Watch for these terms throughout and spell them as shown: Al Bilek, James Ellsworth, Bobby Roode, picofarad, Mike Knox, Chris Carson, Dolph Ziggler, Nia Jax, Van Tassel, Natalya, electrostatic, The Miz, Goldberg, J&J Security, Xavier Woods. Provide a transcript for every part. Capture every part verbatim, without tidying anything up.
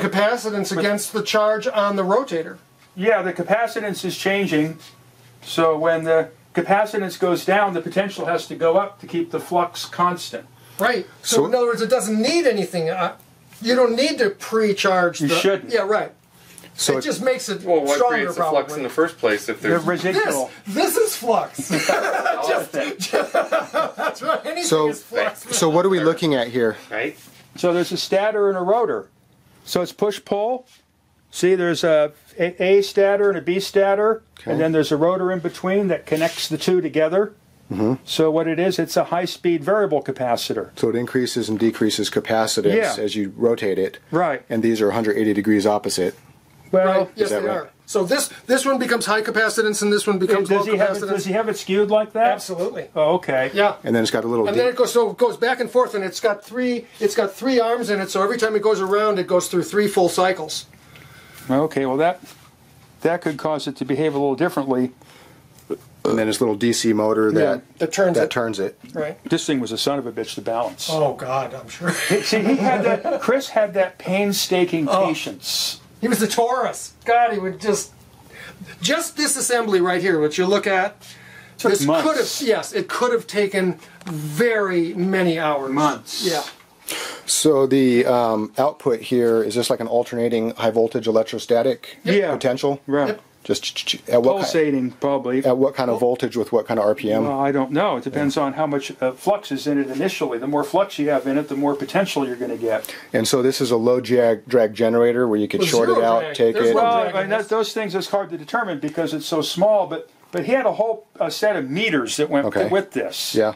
Capacitance against the charge on the rotator. Yeah, the capacitance is changing, so when the capacitance goes down, the potential has to go up to keep the flux constant. Right. So, so in other words, it doesn't need anything. Uh, you don't need to pre-charge. You the, shouldn't. Yeah, right. So it, it just makes it well, what stronger creates the problem. Flux in the first place if there's the residual. This, this is flux. just, just, that's right. Anything so, is flux. So what are we looking at here? Right. So there's a stator and a rotor. So it's push-pull. See, there's a, a, a stator and a B stator, okay. And then there's a rotor in between that connects the two together. Mm-hmm. So what it is, it's a high-speed variable capacitor. So it increases and decreases capacitance yeah. as you rotate it. Right. And these are one hundred eighty degrees opposite. Well, right. yes, they right? are. So this this one becomes high capacitance, and this one becomes does low he capacitance. Have it, does he have it skewed like that? Absolutely. Oh, okay. Yeah. And then it's got a little. And then it goes so it goes back and forth, and it's got three it's got three arms in it. So every time it goes around, it goes through three full cycles. Okay. Well, that that could cause it to behave a little differently. And then this little D C motor that, yeah, that, turns, that it. turns it. Right. This thing was a son of a bitch to balance. Oh God, I'm sure. See, he had that. Chris had that painstaking oh. patience. He was a Taurus. God, he would just, just this assembly right here, which you look at, took this months. could have, yes, it could have taken very many hours. Months. Yeah. So the um, output here, is this like an alternating high voltage electrostatic yep. yeah. potential? Right. Yep. Just at what pulsating, kind, probably. At what kind of voltage with what kind of R P M? Well, I don't know. It depends yeah. on how much uh, flux is in it initially. The more flux you have in it, the more potential you're going to get. And so this is a low drag, drag generator where you could well, short it out, drag. take There's it. Well, and I mean, that, those things is hard to determine because it's so small. But but he had a whole a set of meters that went okay. with this. Yeah.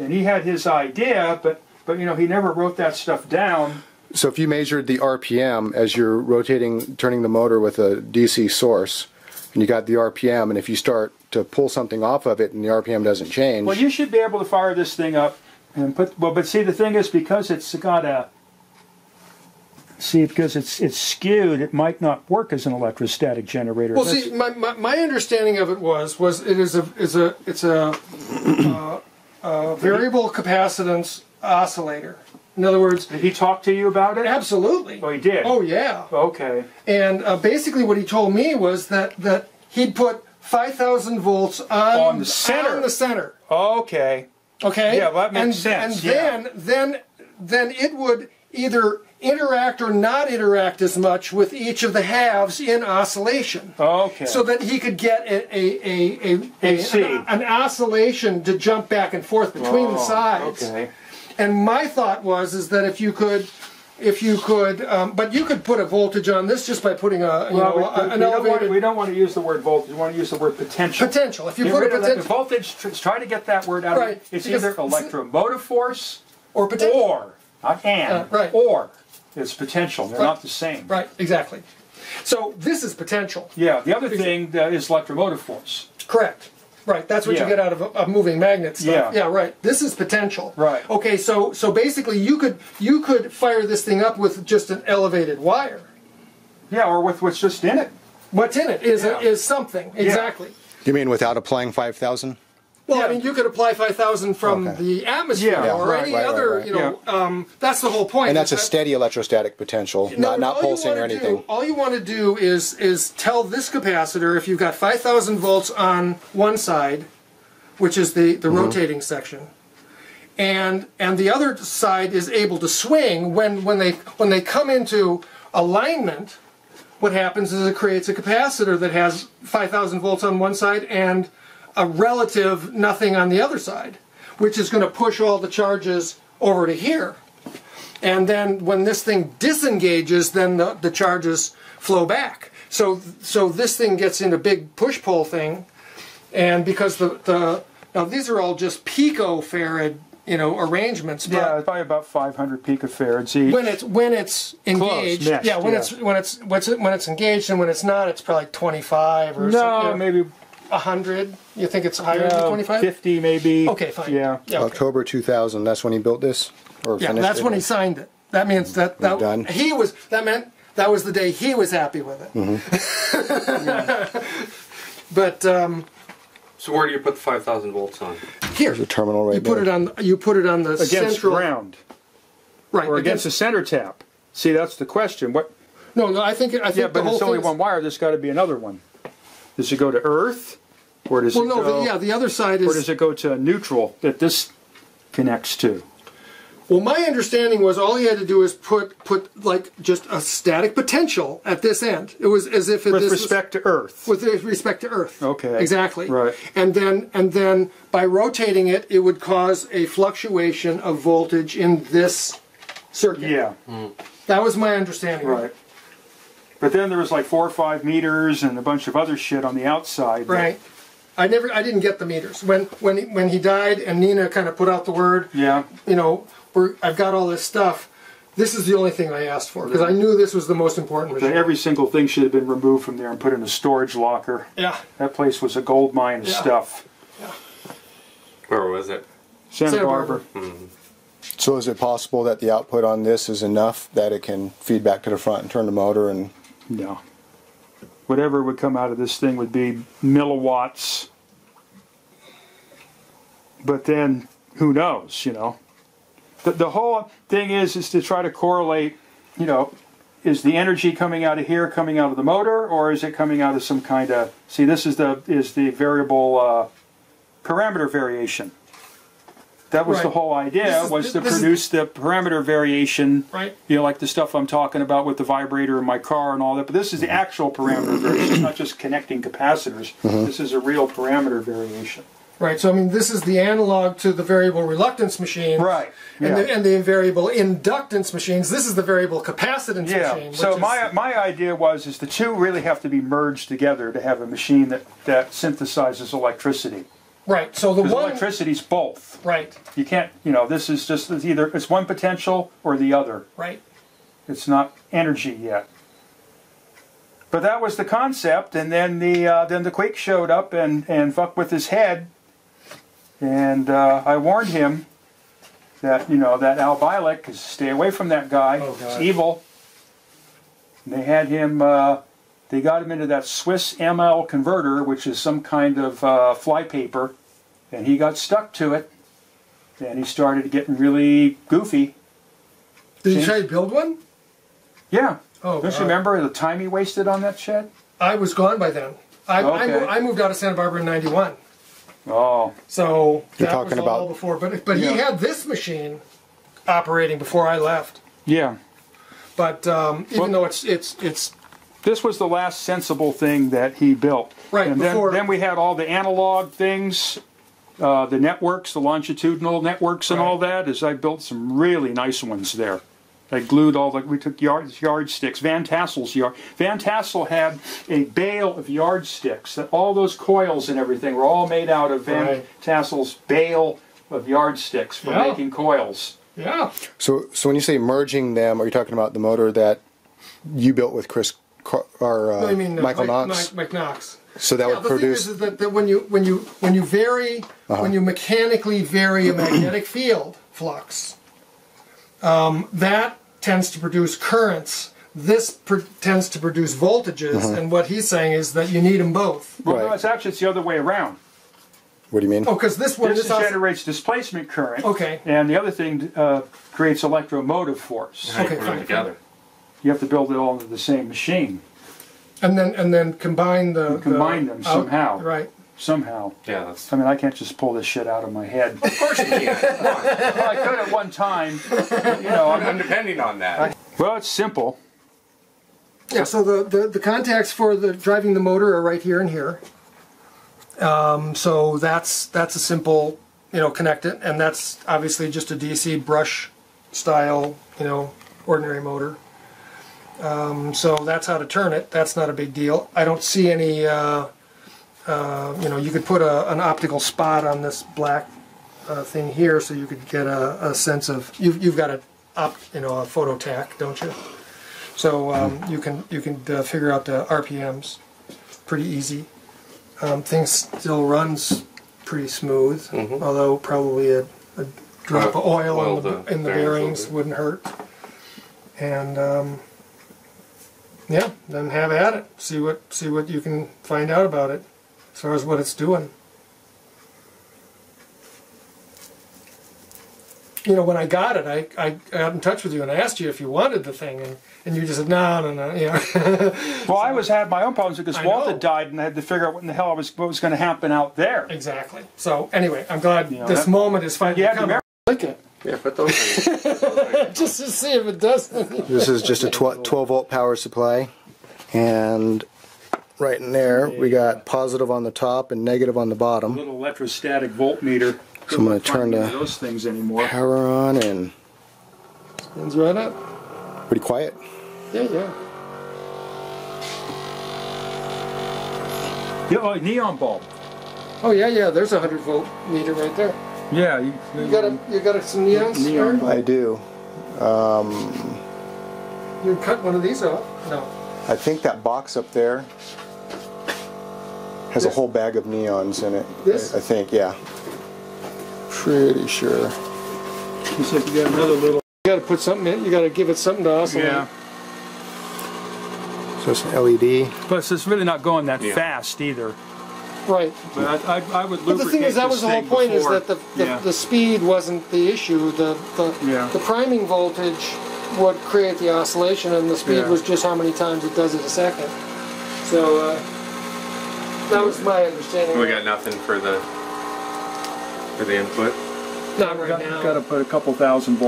And he had his idea, but but you know he never wrote that stuff down. So if you measured the R P M as you're rotating, turning the motor with a D C source. And you got the R P M, and if you start to pull something off of it and the R P M doesn't change... Well, you should be able to fire this thing up and put... Well, but see, the thing is, because it's got a... See, because it's it's skewed, it might not work as an electrostatic generator. Well, That's, see, my, my, my understanding of it was, was it is a... Is a it's a, uh, a variable capacitance oscillator. In other words... Did he talk to you about it? Absolutely. Oh, he did? Oh, yeah. Okay. And uh, basically what he told me was that, that he'd put five thousand volts on, on, the center. on the center. Okay. Okay? Yeah, well, that makes and, sense. And yeah. then, then, then it would either interact or not interact as much with each of the halves in oscillation. Okay. So that he could get a, a, a, a, a, an, an oscillation to jump back and forth between oh, the sides. Okay. And my thought was is that if you could, if you could, um, but you could put a voltage on this just by putting a, you well, know, we, a, an we elevated... Don't want to, we don't want to use the word voltage, we want to use the word potential. Potential. If you get put a potential... Voltage, try to get that word out right. of it. It's because either electromotive force or potential. Or, not and, uh, right. or it's potential. They're right. not the same. Right, exactly. So this is potential. Yeah, the other because, thing that is electromotive force. Correct. Right, that's what yeah. you get out of a, a moving magnet stuff. Yeah. yeah, right. This is potential. Right. Okay, so so basically you could you could fire this thing up with just an elevated wire. Yeah, or with what's just in it. What's in it is yeah. a, is something yeah. exactly. You mean without applying five thousand? Well, yeah. I mean you could apply five thousand from okay. the atmosphere yeah. or right, any right, other. Right, right. You know, yeah. um, that's the whole point. And that's a that, steady electrostatic potential, no, not not pulsing or anything. Do, all you want to do is is tell this capacitor if you've got five thousand volts on one side, which is the the mm-hmm. rotating section, and and the other side is able to swing when when they when they come into alignment. What happens is it creates a capacitor that has five thousand volts on one side and a relative nothing on the other side, which is going to push all the charges over to here. And then when this thing disengages, then the, the charges flow back. So so this thing gets into big push-pull thing, and because the, the... Now these are all just picofarad, you know, arrangements. But yeah, probably about five hundred picofarads each. When it's when it's engaged, Close, yeah, when yeah. it's when it's when it's engaged and when it's not, it's probably twenty-five or no, something. You know, maybe. A hundred? You think it's higher no, than twenty-five? Fifty, maybe. Okay, fine. Yeah. yeah okay. October two thousand. That's when he built this, or yeah, finished that's it when or... he signed it. That means that that done. he was. That meant that was the day he was happy with it. Mm-hmm. yeah. But um, so where do you put the five thousand volts on? Here, there's a terminal right you there. You put it on. You put it on the against central ground, right? Or against, against the center tap. See, that's the question. What? No, no, I think I think yeah, but the whole it's only one wire. There's got to be another one. Does it go to earth, or does well, it no, go? Well, no, yeah, the other side is. Or does it go to neutral that this connects to? Well, my understanding was all you had to do is put put like just a static potential at this end. It was as if it, with this respect was, to Earth. With respect to Earth. Okay. Exactly. Right. And then and then by rotating it, it would cause a fluctuation of voltage in this circuit. Yeah. Mm. That was my understanding. Right. But then there was like four or five meters and a bunch of other shit on the outside. Right. I never, I didn't get the meters. When when when he died and Nina kind of put out the word, yeah, you know, we're, I've got all this stuff. This is the only thing I asked for because I knew this was the most important machine. Every single thing should have been removed from there and put in a storage locker. Yeah. That place was a gold mine of yeah. stuff. Yeah. Where was it? Santa, Santa Barbara. Barbara. Mm-hmm. So is it possible that the output on this is enough that it can feed back to the front and turn the motor and... No. Whatever would come out of this thing would be milliwatts. But then, who knows, you know. The, the whole thing is, is to try to correlate, you know, is the energy coming out of here coming out of the motor, or is it coming out of some kind of... See, this is the, is the variable uh, parameter variation. That was right. the whole idea, is, was to produce is, the parameter variation, right. you know, like the stuff I'm talking about with the vibrator in my car and all that, but this is the actual parameter variation, it's not just connecting capacitors, mm-hmm. this is a real parameter variation. Right, so I mean, this is the analog to the variable reluctance machines, right. yeah. and, the, and the variable inductance machines, this is the variable capacitance yeah. machine. So which my, is, my idea was, is the two really have to be merged together to have a machine that, that synthesizes electricity. Right, so the one... electricity's both. Right. You can't, you know, this is just it's either, it's one potential or the other. Right. It's not energy yet. But that was the concept, and then the uh, then the Quake showed up and, and fucked with his head, and uh, I warned him that, you know, that Al Bilek, stay away from that guy, oh, he's evil. And they had him... Uh, They got him into that Swiss M L converter, which is some kind of uh, flypaper, and he got stuck to it, and he started getting really goofy. Did Seems... you try to build one? Yeah. Oh, Don't God. you remember the time he wasted on that shit? I was gone by then. I, okay. I, I moved out of Santa Barbara in ninety-one. Oh. So You're that talking was all about... before. But, but yeah. he had this machine operating before I left. Yeah. But um, even well, though it's it's it's... This was the last sensible thing that he built. Right, and then, before... then we had all the analog things, uh, the networks, the longitudinal networks and right. all that, as I built some really nice ones there. I glued all the, we took yard, yardsticks, Van Tassel's yard. Van Tassel had a bale of yardsticks, that all those coils and everything were all made out of Van right. Tassel's bale of yardsticks for yeah. making coils. Yeah. So, so when you say merging them, are you talking about the motor that you built with Chris? Or uh, no, I mean, uh, Michael Mike, Knox. Mike, Mike Knox. So that yeah, would the produce. Thing is, is that, that when you when you when you vary uh-huh. when you mechanically vary a magnetic field flux, um, that tends to produce currents. This pr tends to produce voltages. Uh-huh. And what he's saying is that you need them both. Well, right. no, it's actually it's the other way around. What do you mean? Oh, because this one this this generates displacement current. Okay. And the other thing uh, creates electromotive force. Right. Okay. Right. Together. You have to build it all into the same machine, and then and then combine the and combine the, them somehow. Out, right. Somehow. Yeah. That's... I mean, I can't just pull this shit out of my head. Of course you can. Well, I could at one time. But, you know, I'm, I'm depending on that. I, well, it's simple. Yeah. So the, the the contacts for the driving the motor are right here and here. Um, so that's that's a simple, you know, connect it, and that's obviously just a D C brush style, you know, ordinary motor. Um, so that's how to turn it. That's not a big deal. I don't see any, uh, uh, you know, you could put a, an optical spot on this black uh, thing here, so you could get a, a sense of. You've you've got a, op, you know, a photo tack, don't you? So um, you can you can uh, figure out the R P Ms, pretty easy. Um, things still runs pretty smooth, mm-hmm. although probably a, a drop uh, of oil, oil in the, the, in the bearings wouldn't hurt. And. Um, Yeah, then have at it. See what see what you can find out about it, as far as what it's doing. you know, when I got it, I, I got in touch with you and I asked you if you wanted the thing, and, and you just said, no, no, no, you know. Well, so, I was had my own problems because I Walt know. had died, and I had to figure out what in the hell I was, what was going to happen out there. Exactly. So, anyway, I'm glad you know, this that, moment is finally coming. Click it. Yeah, put those in. Just to see if it doesn't. This is just a twelve volt power supply, and right in there, we got positive on the top and negative on the bottom. A little electrostatic voltmeter. So I'm going to turn the those things anymore. power on and spins right up. Pretty quiet. Yeah, yeah. Yeah, like neon bulb. Oh yeah, yeah. There's a hundred volt meter right there. Yeah, you, you, you got a, you got a, some neons. Neon. I do. Um, you can cut one of these off. No. I think that box up there has this, a whole bag of neons in it. This. I, I think, yeah. Pretty sure. You said you got another little. You got to put something in. You got to give it something to oscillate. Yeah. So it's an L E D. Plus, it's really not going that yeah. fast either. Right. But I, I, I would. But the thing is, that was the whole point: before. is that the the, yeah. the speed wasn't the issue. The the, yeah. the priming voltage would create the oscillation, and the speed yeah. was just how many times it does it a second. So uh, that was my understanding. We got nothing for the. For the input? Not right got, now. Got to put a couple thousand volts.